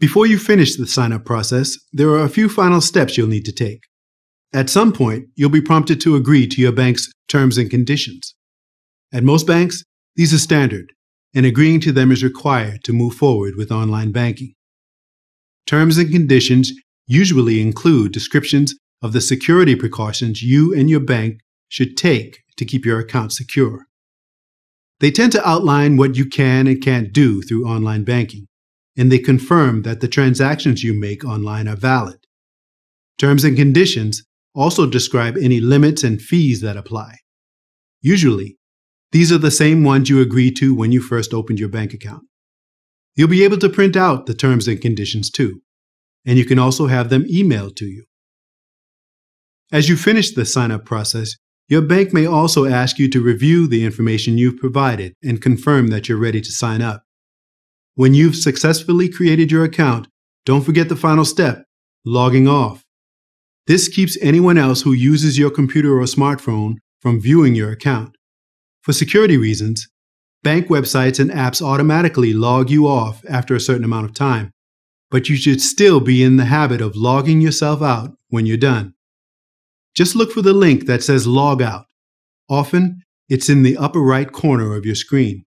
Before you finish the sign-up process, there are a few final steps you'll need to take. At some point, you'll be prompted to agree to your bank's terms and conditions. At most banks, these are standard, and agreeing to them is required to move forward with online banking. Terms and conditions usually include descriptions of the security precautions you and your bank should take to keep your account secure. They tend to outline what you can and can't do through online banking, and they confirm that the transactions you make online are valid. Terms and conditions also describe any limits and fees that apply. Usually, these are the same ones you agreed to when you first opened your bank account. You'll be able to print out the terms and conditions too, and you can also have them emailed to you. As you finish the sign-up process, your bank may also ask you to review the information you've provided and confirm that you're ready to sign up. When you've successfully created your account, don't forget the final step, logging off. This keeps anyone else who uses your computer or smartphone from viewing your account. For security reasons, bank websites and apps automatically log you off after a certain amount of time, but you should still be in the habit of logging yourself out when you're done. Just look for the link that says Log Out. Often, it's in the upper right corner of your screen.